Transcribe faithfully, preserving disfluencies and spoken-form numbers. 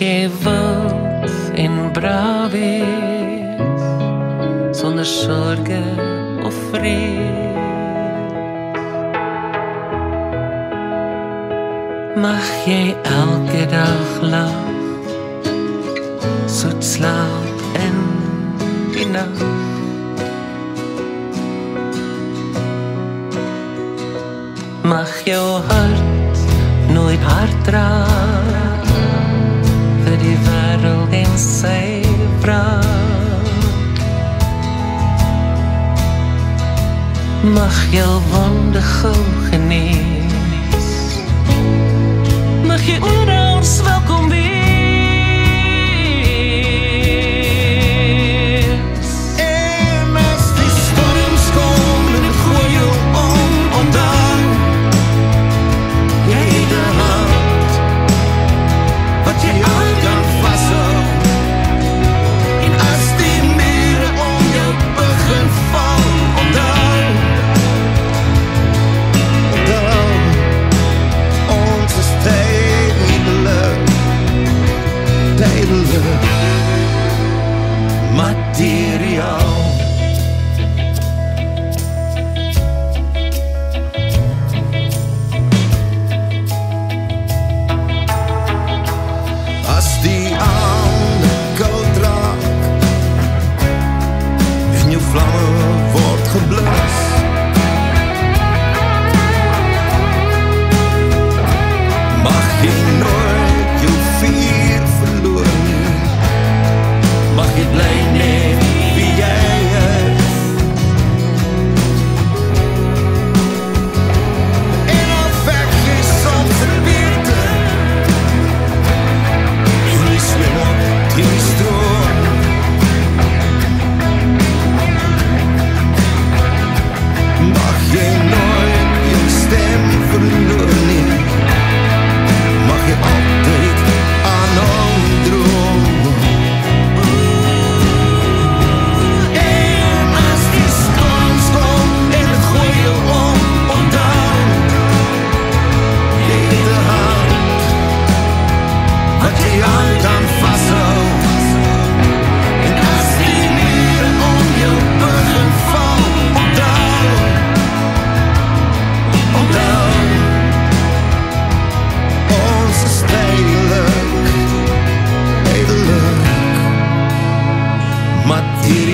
gij wilt en braaf is, zonder zorgen of vrees. Mag jij elke dag lachen, zoet slaap in die nacht. Mag jouw hart nooit hard raak vir die wêreld en sy vraag. Mag jou wonde gou genees, mag jy oor ons welkom wees. En as die storms kom en ek gooi jou om, ondan jy de hand wat jy aan kan vasthou. En as die mure om jou begin val, ondan ondan ons is duidelik, duidelik materiaal. What